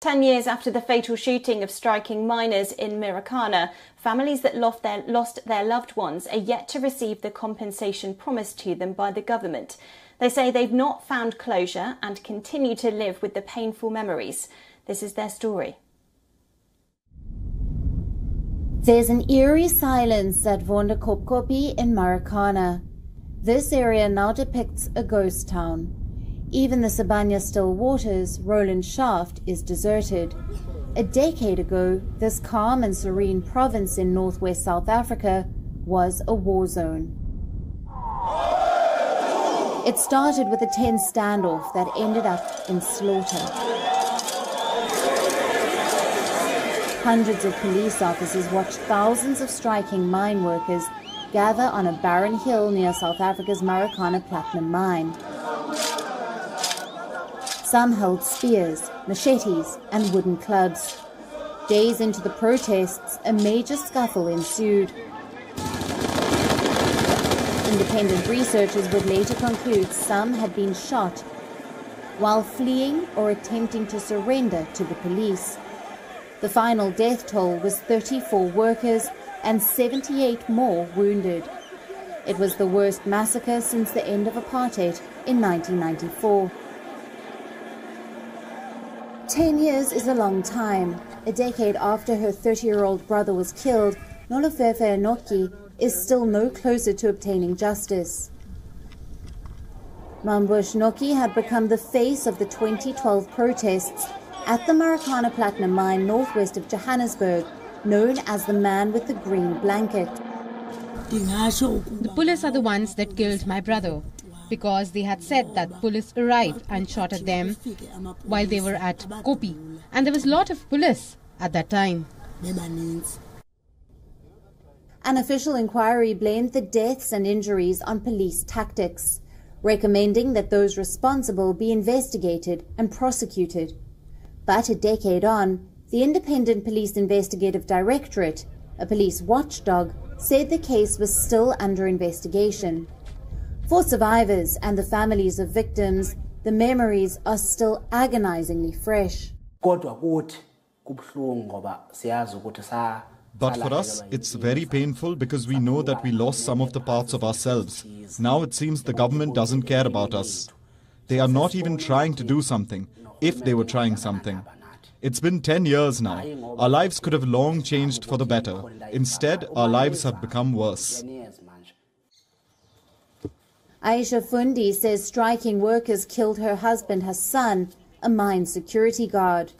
10 years after the fatal shooting of striking miners in Marikana, families that lost their loved ones are yet to receive the compensation promised to them by the government. They say they've not found closure and continue to live with the painful memories. This is their story. There's an eerie silence at Vondelkopkopie in Marikana. This area now depicts a ghost town. Even the Sabanya still waters, Roland Shaft, is deserted. A decade ago, this calm and serene province in northwest South Africa was a war zone. It started with a tense standoff that ended up in slaughter. Hundreds of police officers watched thousands of striking mine workers gather on a barren hill near South Africa's Marikana Platinum Mine. Some held spears, machetes and wooden clubs. Days into the protests, a major scuffle ensued. Independent researchers would later conclude some had been shot while fleeing or attempting to surrender to the police. The final death toll was 34 workers and 78 more wounded. It was the worst massacre since the end of apartheid in 1994. 10 years is a long time. A decade after her 30-year-old brother was killed, Nolofefe Noki is still no closer to obtaining justice. Mambush Noki had become the face of the 2012 protests at the Marikana Platinum Mine northwest of Johannesburg, known as the man with the green blanket. The police are the ones that killed my brother, because they had said that police arrived and shot at them while they were at Kopi, and there was a lot of police at that time. An official inquiry blamed the deaths and injuries on police tactics, recommending that those responsible be investigated and prosecuted. But a decade on, the Independent Police Investigative Directorate, a police watchdog, said the case was still under investigation. For survivors and the families of victims, the memories are still agonizingly fresh. But for us, it's very painful because we know that we lost some of the parts of ourselves. Now it seems the government doesn't care about us. They are not even trying to do something, if they were trying something. It's been 10 years now. Our lives could have long changed for the better. Instead, our lives have become worse. Aisha Fundy says striking workers killed her husband, her son, a mine security guard.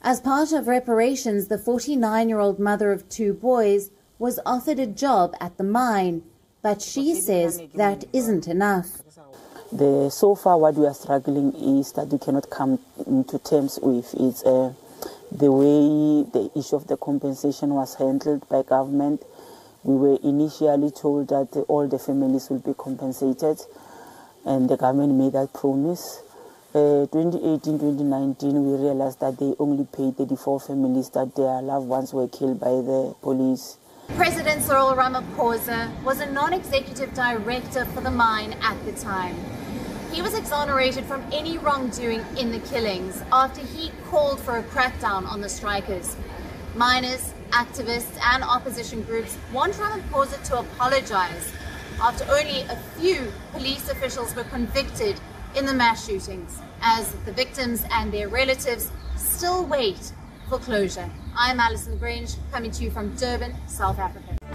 As part of reparations, the 49-year-old mother of 2 boys was offered a job at the mine, but she says that isn't enough. So far what we are struggling is that we cannot come to terms with is the way the issue of the compensation was handled by government. We were initially told that all the families will be compensated, and the government made that promise. 2018-2019, we realized that they only paid 34 families that their loved ones were killed by the police. President Cyril Ramaphosa was a non-executive director for the mine at the time. He was exonerated from any wrongdoing in the killings after he called for a crackdown on the strikers. Miners, activists and opposition groups want Ramaphosa to apologize after only a few police officials were convicted in the mass shootings, as the victims and their relatives still wait for closure. I'm Alison Grange, coming to you from Durban, South Africa.